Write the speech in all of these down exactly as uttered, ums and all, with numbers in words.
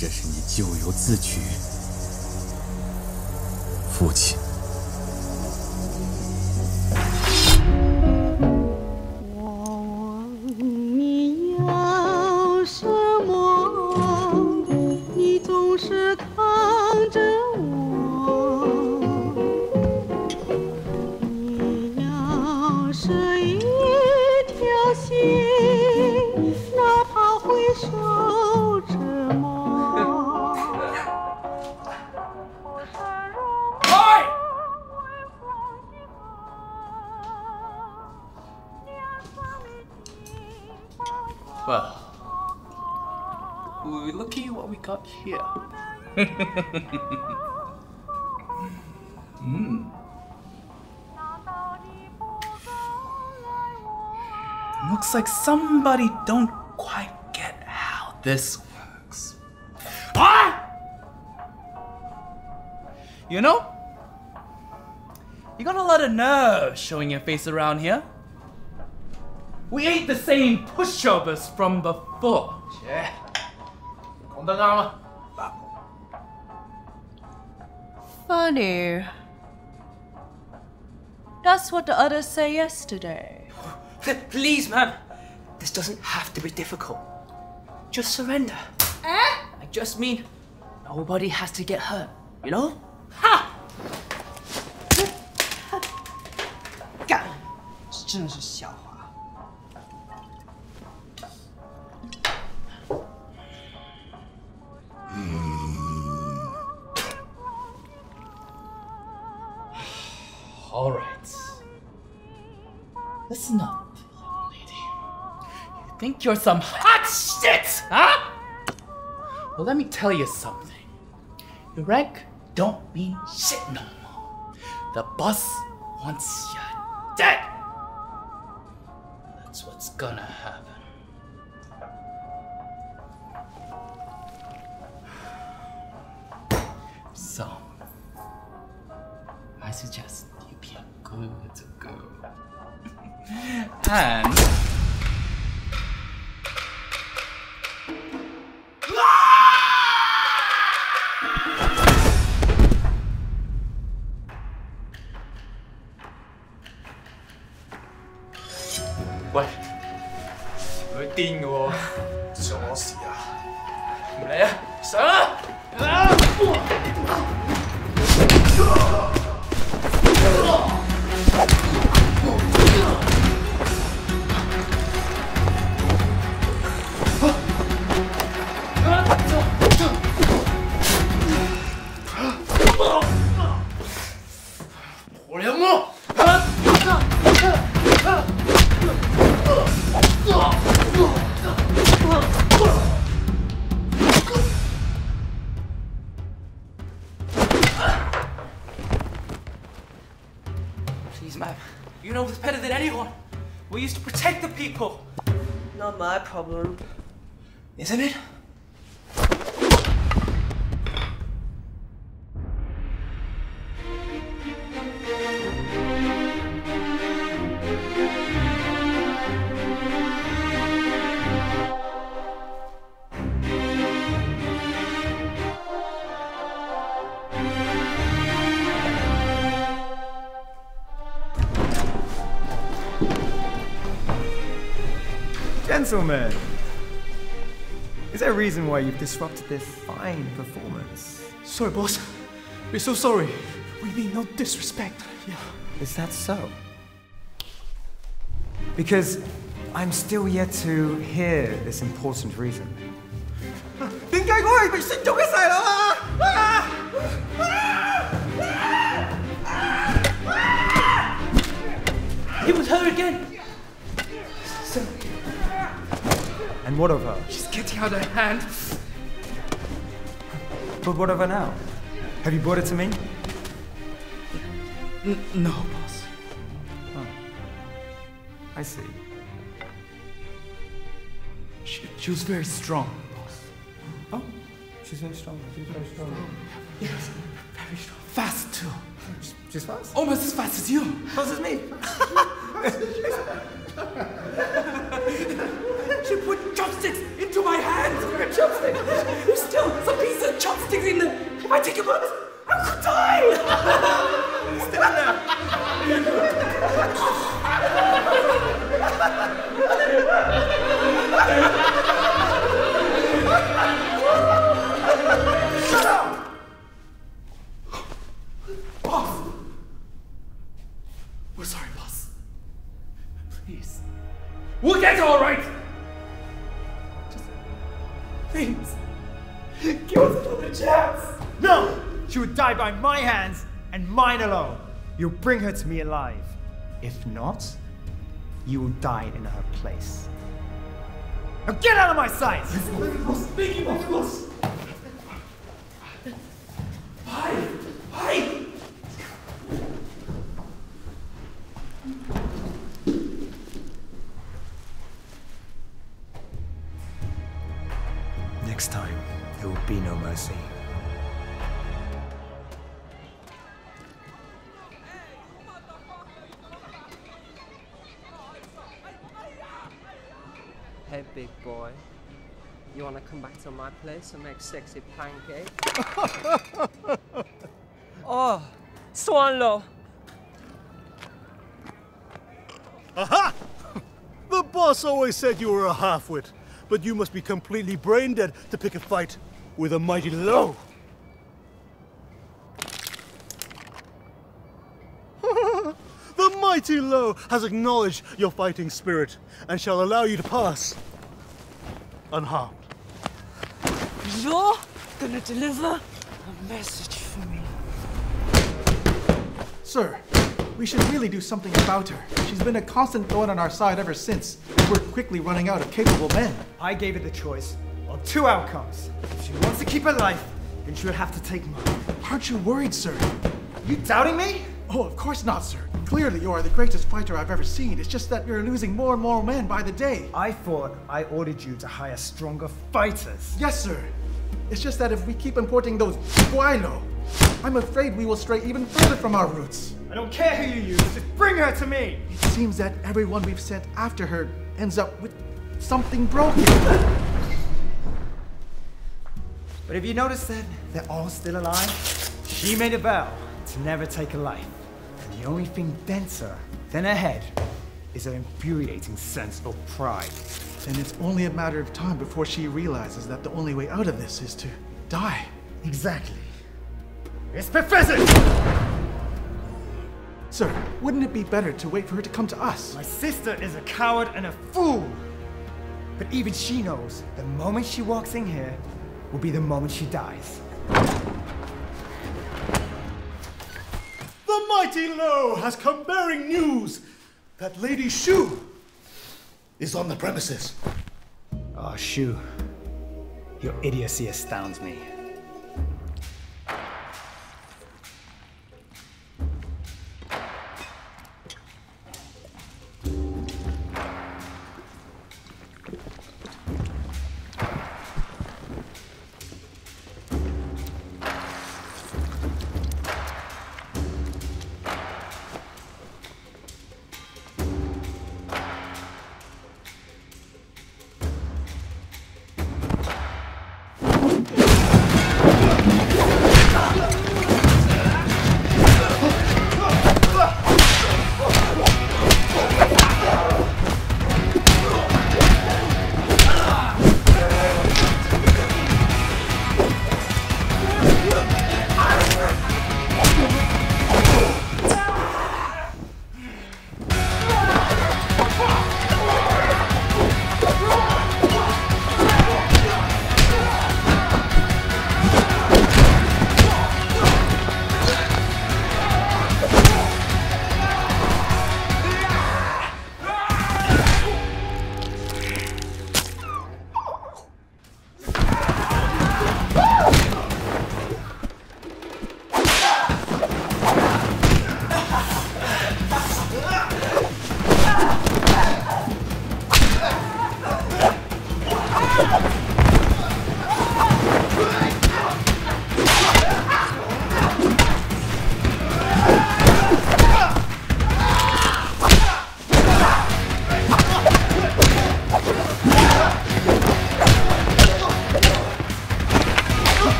这是你咎由自取。父亲，我问你要什么，你总是扛着我。你要是一条心。 Up here. mm. Looks like somebody don't quite get how this works. Pie! You know, you got a lot of nerve showing your face around here. We ate the same pushovers from before. Yeah. 讲得啱啦，嗱 ，Funny. That's what the others say yesterday. Please, ma'am, this doesn't have to be difficult. Just surrender. Eh? I just mean nobody has to get hurt, you know? Ha! 干，这真的是笑话。 Alright. Listen up, young lady. You think you're some hot shit, huh? Well, let me tell you something. Your rank don't mean shit no more. The boss wants you dead. That's what's gonna happen. So, I suggest you be a good little girl. and... What? You're crazy, right? It's my fault. Come on, come on! Problem, isn't it? Gentlemen, is there a reason why you've disrupted this fine performance? Sorry, boss. We're so sorry. We mean no disrespect. Yeah. Is that so? Because I'm still yet to hear this important reason. It was her again. And what of her? She's getting out of hand. But what of her now? Have you brought it to me? N no, boss. Oh. I see. She, she was very strong, boss. Oh, she's very strong. She's very strong. Yes, very strong. Fast, too. She's fast? Almost as fast as you. Fast as me. She put chopsticks into my hands! Chopsticks! still, there's a piece of chopsticks in there. If I take your purse, I could die! Still in there. Shut up! Boss! We're sorry, boss. Please. We'll get all right! Just... please. Give us another chance! No! She would die by my hands and mine alone. You'll bring her to me alive. If not, you will die in her place. Now get out of my sight! Speaking of course! Hi! Hi! Next time, there will be no mercy. Hey, big boy. You wanna come back to my place and make sexy pancakes? Oh, Swan Lo! Aha! The boss always said you were a halfwit, but you must be completely brain dead to pick a fight with a mighty Lo. The mighty Lo has acknowledged your fighting spirit and shall allow you to pass unharmed. You're gonna deliver a message for me. Sir, we should really do something about her. She's been a constant thorn on our side ever since, and we're quickly running out of capable men. I gave her the choice of two outcomes. If she wants to keep her life, then she'll have to take mine. Aren't you worried, sir? You doubting me? Oh, of course not, sir. Clearly, you are the greatest fighter I've ever seen. It's just that you're losing more and more men by the day. I thought I ordered you to hire stronger fighters. Yes, sir. It's just that if we keep importing those guailo, I'm afraid we will stray even further from our roots. I don't care who you use, just bring her to me! It seems that everyone we've sent after her ends up with something broken. But if you notice that they're all still alive, she made a vow to never take a life. And the only thing denser than her head is her infuriating sense of pride. Then it's only a matter of time before she realizes that the only way out of this is to die. Exactly. It's Professor! Sir, wouldn't it be better to wait for her to come to us? My sister is a coward and a fool! But even she knows the moment she walks in here will be the moment she dies. The mighty Lo has come bearing news that Lady Shu is on the premises. Ah, oh, Shu, your idiocy astounds me.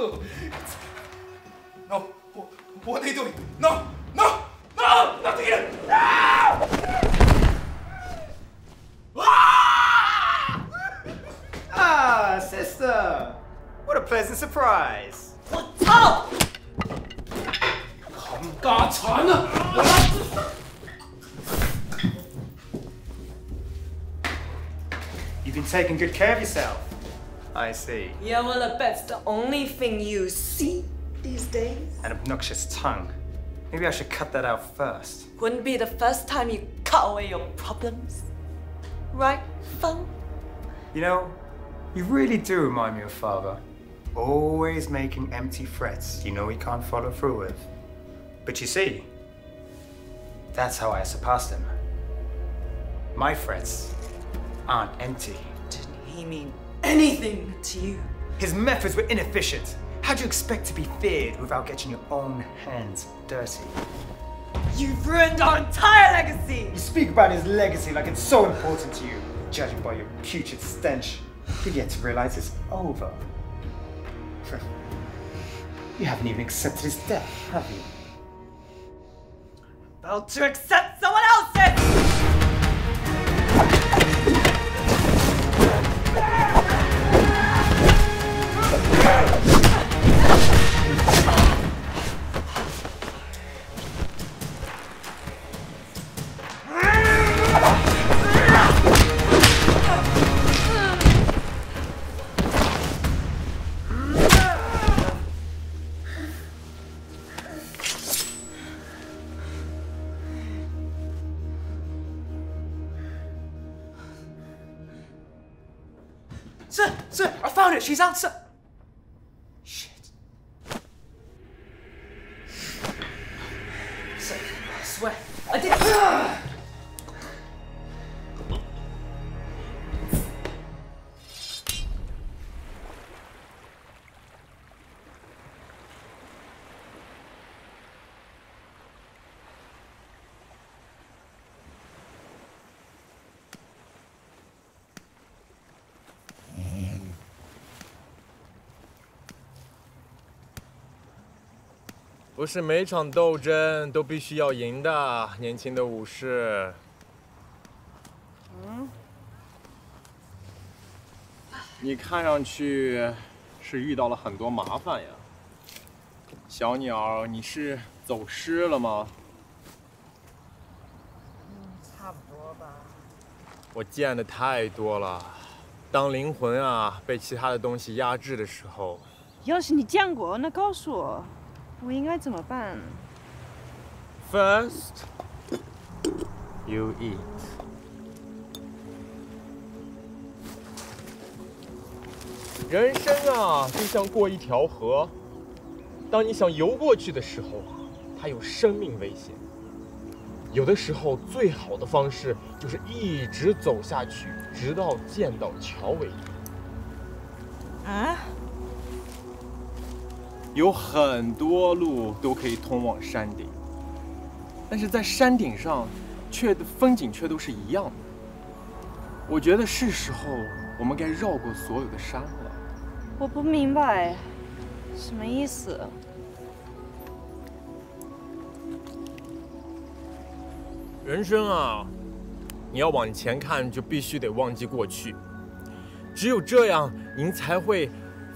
No! No! What are you doing? No! No! No! Not again! No! Ah, sister! What a pleasant surprise! What's up? Come, God! You've been taking good care of yourself. I see. Yeah, well, I bet it's the only thing you see these days. An obnoxious tongue. Maybe I should cut that out first. Wouldn't be the first time you cut away your problems. Right, Fang? You know, you really do remind me of Father. Always making empty threats you know he can't follow through with. But you see, that's how I surpassed him. My threats aren't empty. Didn't he mean anything to you? His methods were inefficient. How do you expect to be feared without getting your own hands dirty? You've ruined our entire legacy! You speak about his legacy like it's so important to you. Judging by your putrid stench, you yet to realize it's over. You haven't even accepted his death, have you? About to accept someone else's! Sir, sir, I found it! She's outside! Shit. Sir, I swear, I did- ah! It's not every battle we have to win, young soldiers. You look like you've met a lot of trouble. Little Niao, you've gone lost? I've seen too many. When my soul is being overwhelmed by other things, first, you eat. Life is like crossing a river. When you want to swim over it, it has life risk. Sometimes, the best way is to keep going down until you reach the river. Huh? 有很多路都可以通往山顶，但是在山顶上，却风景却都是一样的。我觉得是时候我们该绕过所有的山了。我不明白，什么意思？人生啊，你要往前看，就必须得忘记过去，只有这样，您才会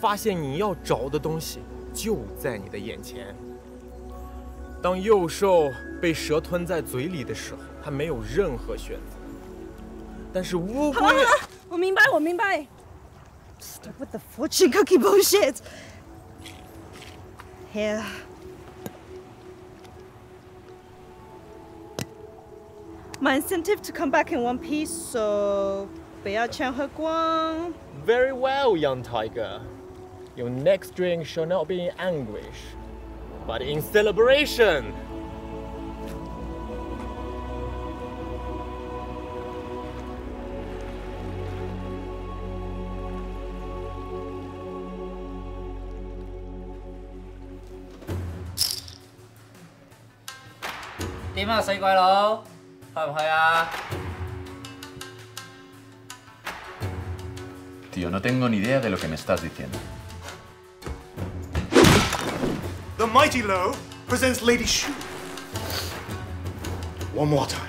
发现你要找的东西。 就在你的眼前。当幼兽被蛇吞在嘴里的时候，它没有任何选择。但是乌龟……好了好了，我明白，我明白。Stop with the fortune cookie bullshit. Here. My incentive to come back in one piece, so 不要全喝光。Very well, young tiger. Your next drink shall not be in anguish, but in celebration! How's it going, little boy? Tío, no tengo ni idea de lo que me estás diciendo. Mighty Lo presents Lady Shu. One more time.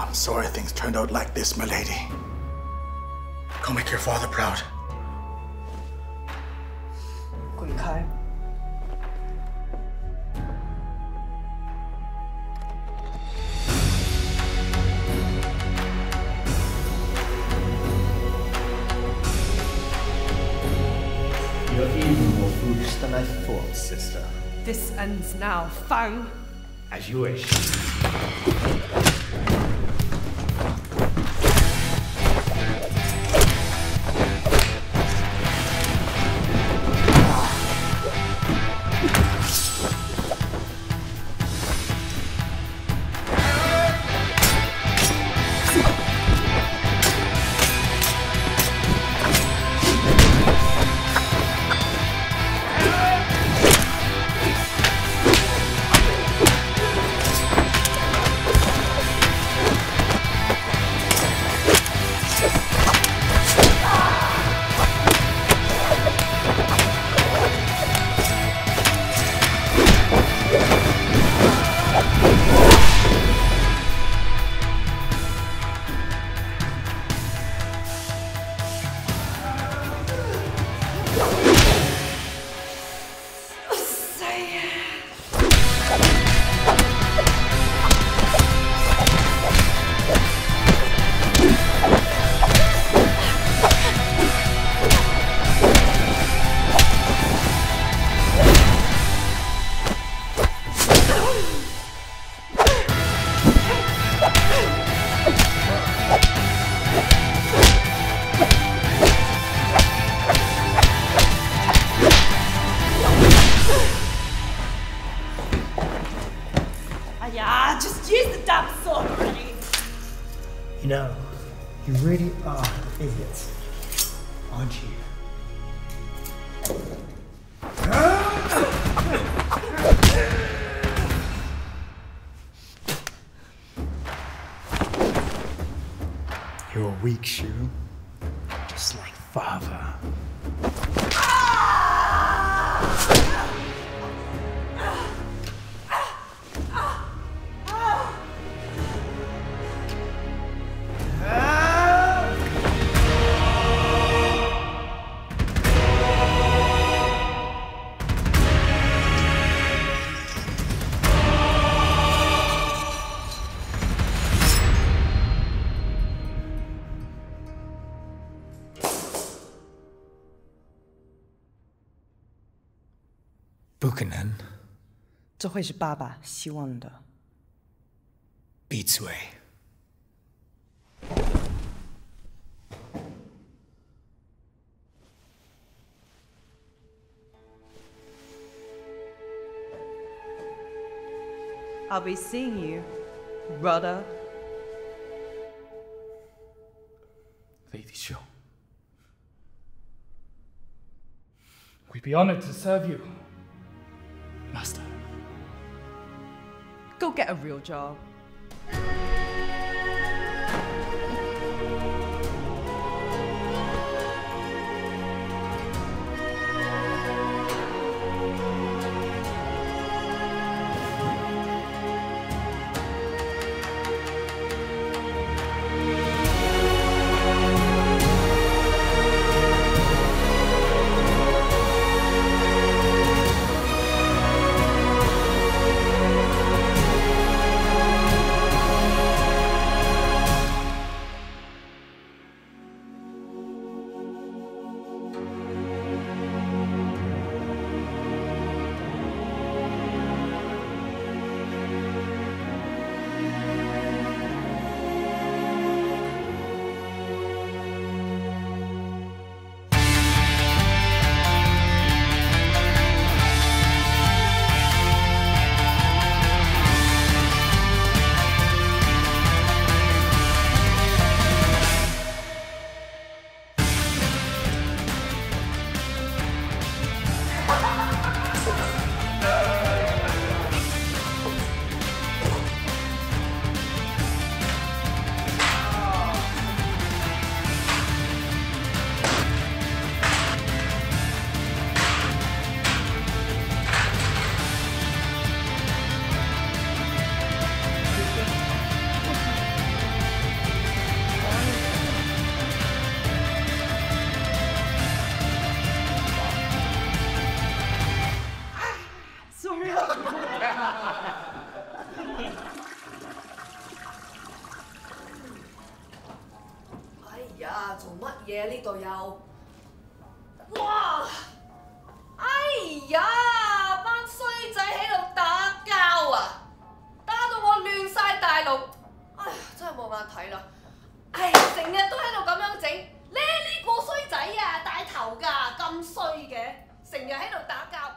I'm sorry things turned out like this, my lady. Go make your father proud. You're even more foolish than I thought, sister. This ends now, Fang. As you wish. Yeah, just use the damn sword already. You know, you really are idiots, aren't you? You're weak, Shu. Just like father.不可能，这会是爸爸希望的。闭嘴！I'll be seeing you, brother. Lady Shu, we'd be honored to serve you. Master. Go get a real job. 度有。哇！哎呀，班衰仔喺度打交啊！打到我亂曬大陸，哎呀，真係冇眼睇啦！唉，成日都喺度咁樣整，呢呢個衰仔啊，大頭㗎，咁衰嘅，成日喺度打交。